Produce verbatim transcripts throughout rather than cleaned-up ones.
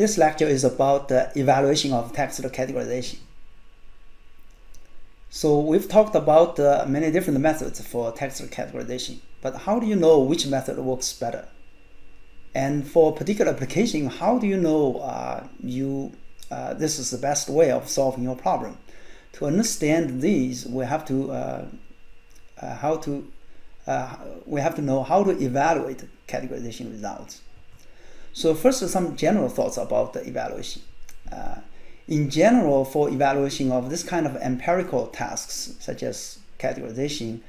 This lecture is about the evaluation of text categorization. So we've talked about uh, many different methods for text categorization, but how do you know which method works better? And for a particular application, how do you know uh, you uh, this is the best way of solving your problem? To understand these, we have to uh, uh, how to uh, we have to know how to evaluate categorization results. So first, some general thoughts about the evaluation. Uh, in general, for evaluation of this kind of empirical tasks, such as categorization,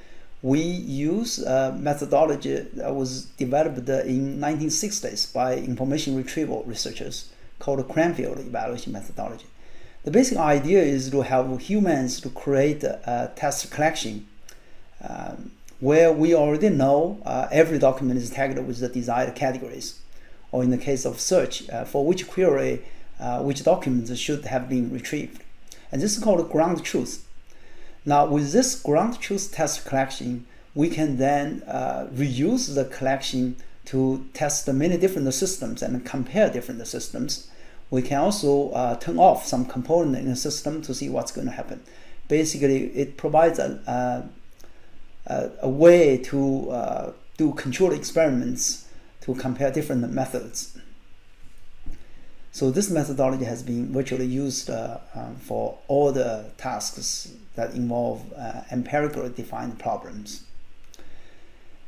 we use a methodology that was developed in nineteen sixties by information retrieval researchers called Cranfield Evaluation Methodology. The basic idea is to have humans to create a test collection um, where we already know uh, every document is tagged with the desired categories, or in the case of search, uh, for which query, uh, which documents should have been retrieved. And this is called ground truth. Now, with this ground truth test collection, we can then uh, reuse the collection to test many different systems and compare different systems. We can also uh, turn off some component in the system to see what's going to happen. Basically, it provides a, a, a way to uh, do controlled experiments to compare different methods. So this methodology has been virtually used uh, um, for all the tasks that involve uh, empirically defined problems.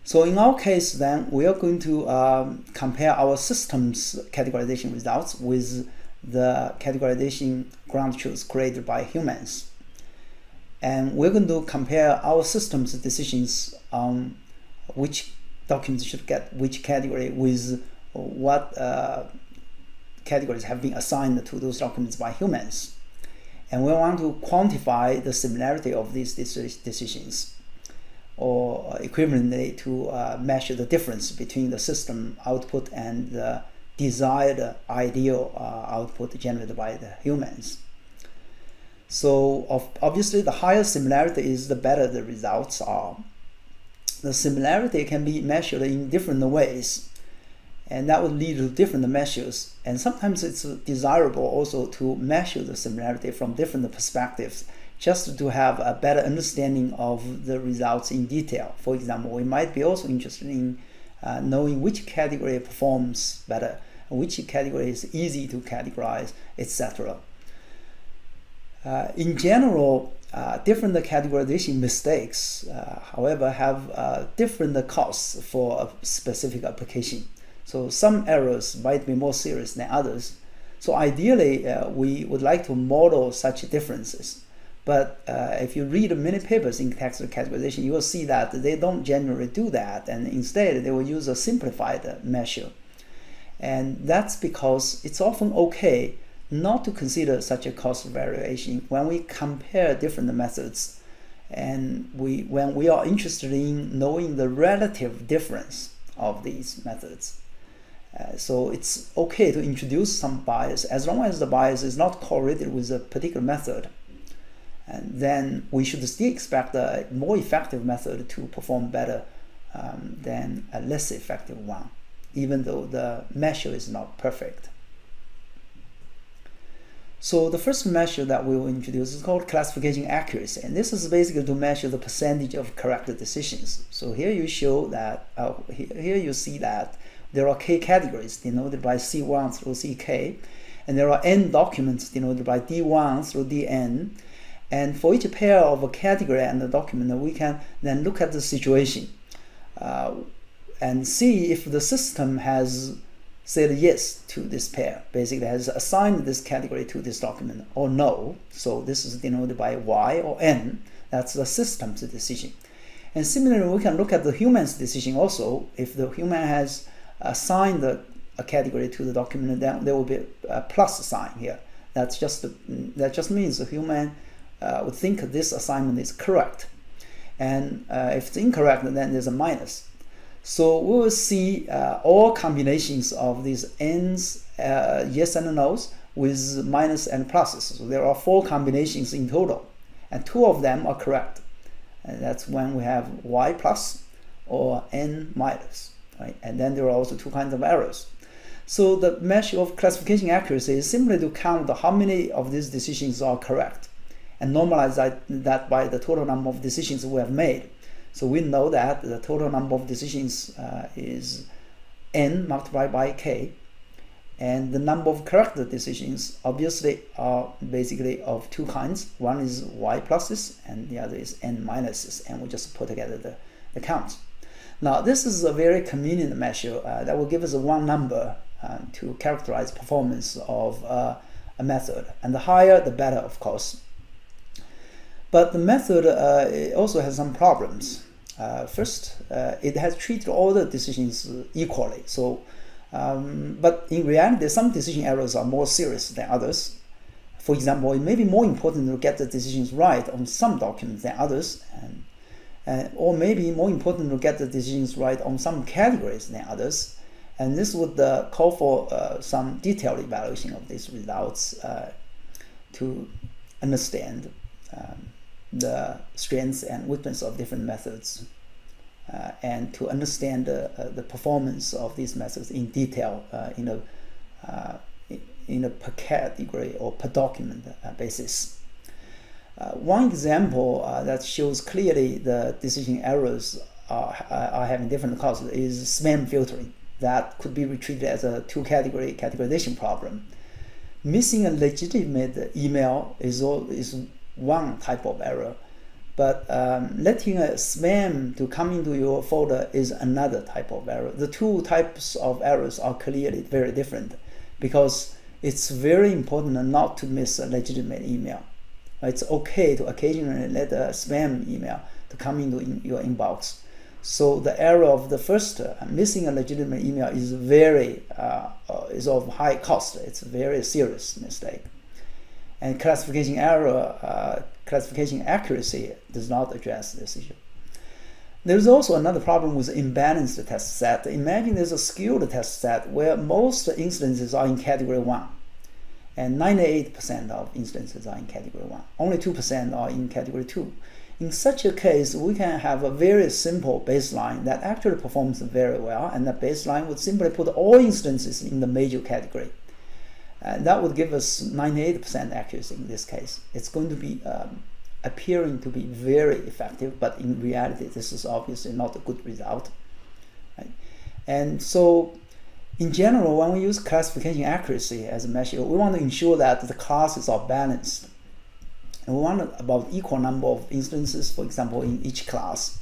So in our case, then, we are going to um, compare our system's categorization results with the categorization ground truths created by humans. And we're going to compare our system's decisions on which documents should get which category with what uh, categories have been assigned to those documents by humans. And we want to quantify the similarity of these decisions, or equivalently to uh, measure the difference between the system output and the desired ideal uh, output generated by the humans. So of, obviously, the higher similarity is, the better the results are. The similarity can be measured in different ways, and that would lead to different measures. And sometimes it's desirable also to measure the similarity from different perspectives, just to have a better understanding of the results in detail. For example, we might be also interested in uh, knowing which category performs better, which category is easy to categorize, et cetera. Uh, in general, Uh, different categorization mistakes, uh, however, have uh, different costs for a specific application. So some errors might be more serious than others. So ideally, uh, we would like to model such differences. But uh, if you read many papers in text categorization, you will see that they don't generally do that. And instead, they will use a simplified measure. And that's because it's often okay not to consider such a cost variation when we compare different methods, and we when we are interested in knowing the relative difference of these methods. Uh, so it's okay to introduce some bias, as long as the bias is not correlated with a particular method, and then we should still expect a more effective method to perform better um, than a less effective one, even though the measure is not perfect. So the first measure that we will introduce is called classification accuracy, and this is basically to measure the percentage of correct decisions. So here you show that uh, here you see that there are k categories denoted by C one through C K, and there are n documents denoted by D one through D N. And for each pair of a category and a document, we can then look at the situation uh, and see if the system has said yes to this pair, basically has assigned this category to this document, or no. So this is denoted by Y or N. That's the system's decision. And similarly, we can look at the human's decision also. If the human has assigned a, a category to the document, then there will be a plus sign here. That's just the, that just means the human uh, would think this assignment is correct. And uh, if it's incorrect, then there's a minus. So we will see uh, all combinations of these n's, uh, yes and no's, with minus and pluses. So there are four combinations in total, and two of them are correct. And that's when we have y plus or n minus, right? And then there are also two kinds of errors. So the measure of classification accuracy is simply to count how many of these decisions are correct and normalize that, that by the total number of decisions we have made. So we know that the total number of decisions uh, is n multiplied by k, and the number of correct decisions obviously are basically of two kinds. One is y pluses and the other is n minuses, and we just put together the, the counts. Now this is a very convenient measure uh, that will give us one number uh, to characterize performance of uh, a method, and the higher the better, of course. But the method uh, it also has some problems. Uh, first, uh, it has treated all the decisions equally. So, um, but in reality, some decision errors are more serious than others. For example, it may be more important to get the decisions right on some documents than others, and, and or maybe more important to get the decisions right on some categories than others. And this would uh, call for uh, some detailed evaluation of these results uh, to understand Um, the strengths and weaknesses of different methods uh, and to understand uh, uh, the performance of these methods in detail uh, in, a, uh, in a per category or per document uh, basis. Uh, one example uh, that shows clearly the decision errors are, are having different causes is spam filtering. That could be treated as a two category categorization problem. Missing a legitimate email is all is one type of error, but um, letting a spam to come into your folder is another type of error. The two types of errors are clearly very different, because it's very important not to miss a legitimate email. It's okay to occasionally let a spam email to come into in your inbox. So the error of the first uh, missing a legitimate email is very uh, is of high cost. It's a very serious mistake. And classification error, uh, classification accuracy does not address this issue. There's also another problem with imbalanced test set. Imagine there's a skewed test set where most instances are in category one, and ninety-eight percent of instances are in category one. Only two percent are in category two. In such a case, we can have a very simple baseline that actually performs very well, and the baseline would simply put all instances in the major category. Uh, that would give us ninety-eight percent accuracy in this case. It's going to be um, appearing to be very effective, but in reality, this is obviously not a good result. Right? And so, in general, when we use classification accuracy as a measure, we want to ensure that the classes are balanced. And we want about equal number of instances, for example, in each class.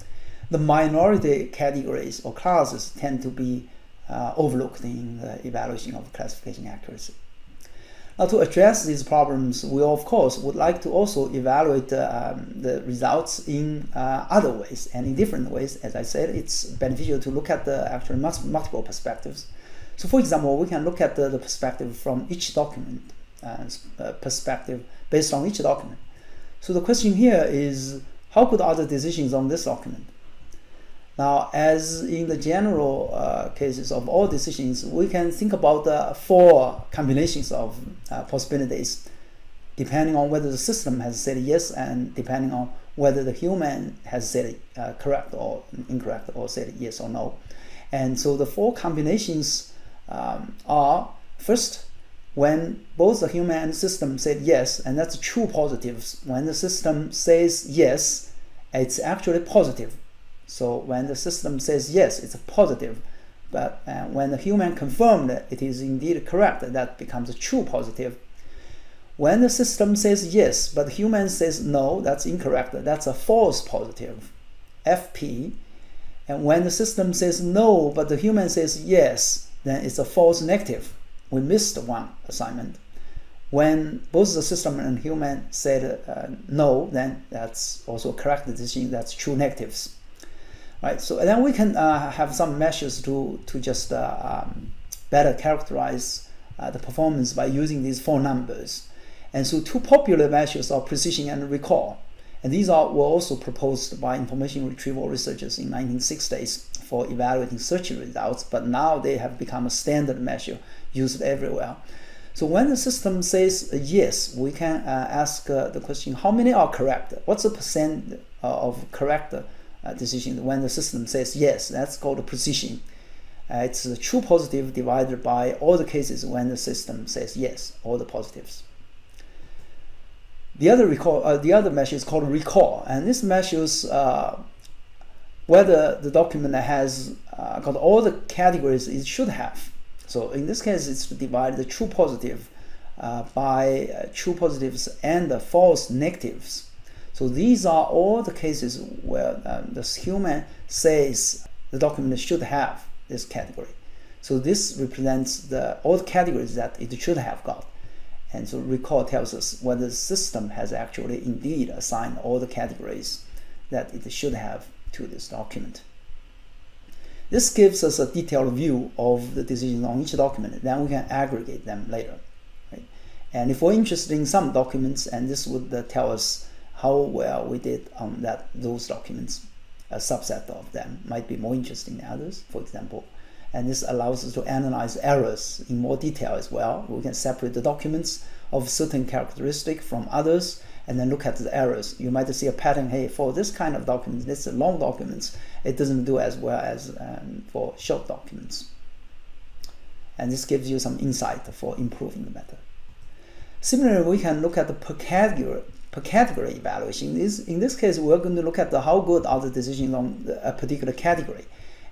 The minority categories or classes tend to be uh, overlooked in the evaluation of classification accuracy. Now, to address these problems, we of course would like to also evaluate uh, um, the results in uh, other ways and in different ways. As I said, it's beneficial to look at the actual multiple perspectives. So, for example, we can look at the, the perspective from each document, uh, perspective based on each document. So the question here is, how could other decisions on this document? Now, as in the general uh, cases of all decisions, we can think about uh, four combinations of uh, possibilities, depending on whether the system has said yes and depending on whether the human has said uh, correct or incorrect or said yes or no. And so the four combinations um, are, first, when both the human and the system said yes, and that's true positives. When the system says yes, it's actually positive. So when the system says yes, it's a positive, but uh, when the human confirmed it is indeed correct, that becomes a true positive. When the system says yes, but the human says no, that's incorrect, that's a false positive, F P. And when the system says no, but the human says yes, then it's a false negative. We missed one assignment. When both the system and human said uh, no, then that's also a correct decision, that's true negatives. Right, so and then we can uh, have some measures to, to just uh, um, better characterize uh, the performance by using these four numbers. And so two popular measures are precision and recall. And these are, were also proposed by information retrieval researchers in nineteen sixties for evaluating search results, but now they have become a standard measure used everywhere. So when the system says yes, we can uh, ask uh, the question, how many are correct? What's the percent uh, of correct? Uh, decision when the system says yes, that's called precision. Uh, it's the true positive divided by all the cases when the system says yes, all the positives. The other recall, uh, the other measure is called recall, and this measures uh, whether the document has uh, got all the categories it should have. So in this case, it's to divide the true positive uh, by uh, true positives and the false negatives. So these are all the cases where um, the human says the document should have this category. So this represents the all the categories that it should have got. And so recall tells us whether the system has actually indeed assigned all the categories that it should have to this document. This gives us a detailed view of the decisions on each document. Then we can aggregate them later. Right? And if we're interested in some documents, and this would uh, tell us how well we did on that those documents. A subset of them might be more interesting than others, for example. And this allows us to analyze errors in more detail as well. We can separate the documents of certain characteristic from others and then look at the errors. You might see a pattern, hey, for this kind of document, this is long documents, it doesn't do as well as um, for short documents. And this gives you some insight for improving the method. Similarly, we can look at the per category, per category evaluation. This, in this case, we're going to look at the how good are the decisions on a particular category.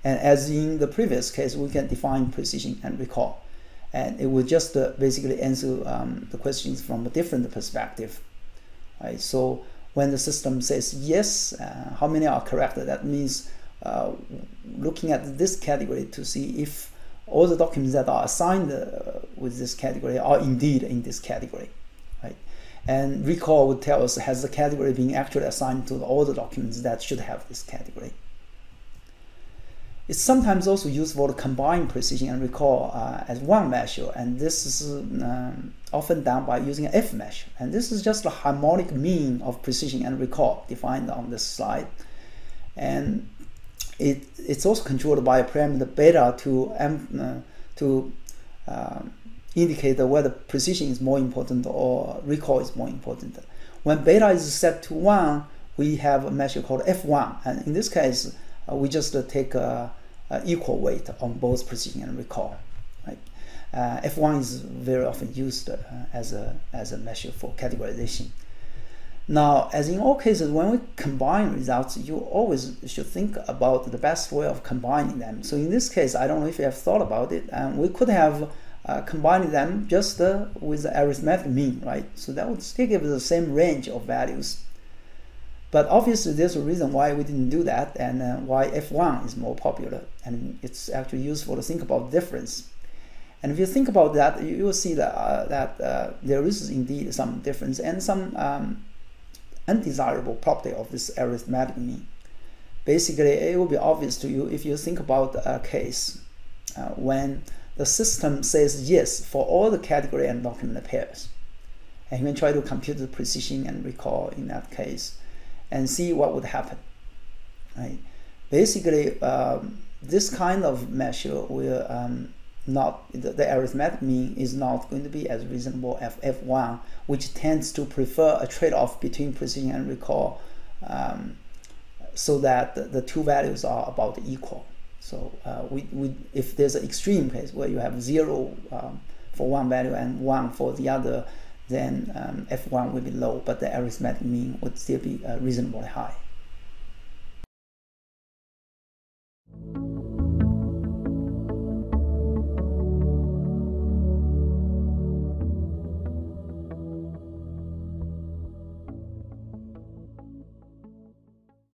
And as in the previous case, we can define precision and recall. And it will just uh, basically answer um, the questions from a different perspective. Right? So when the system says yes, uh, how many are correct? That means uh, looking at this category to see if all the documents that are assigned uh, with this category are indeed in this category. Right? And recall would tell us, has the category been actually assigned to all the documents that should have this category? It's sometimes also useful to combine precision and recall uh, as one measure, and this is um, often done by using an F-mesh. And this is just a harmonic mean of precision and recall defined on this slide. And it, it's also controlled by a parameter beta to, um, uh, to uh, indicate whether precision is more important or recall is more important. When beta is set to one, we have a measure called F one, and in this case, uh, we just uh, take a Uh, equal weight on both precision and recall. Right? Uh, F one is very often used uh, as a as a measure for categorization. Now, as in all cases, when we combine results, you always should think about the best way of combining them. So in this case, I don't know if you have thought about it. Um, we could have uh, combined them just uh, with the arithmetic mean, right? So that would still give the same range of values. But obviously there's a reason why we didn't do that, and uh, why F one is more popular, and it's actually useful to think about difference. And if you think about that, you, you will see that, uh, that uh, there is indeed some difference and some um, undesirable property of this arithmetic mean. Basically, it will be obvious to you if you think about a case uh, when the system says yes for all the category and document pairs, and you can try to compute the precision and recall in that case and see what would happen. Right? Basically, um, this kind of measure will um, not, the, the arithmetic mean is not going to be as reasonable as F one, which tends to prefer a trade-off between precision and recall um, so that the, the two values are about equal. So uh, we, we, if there's an extreme case where you have zero um, for one value and one for the other, then um, F one will be low, but the arithmetic mean would still be uh, reasonably high.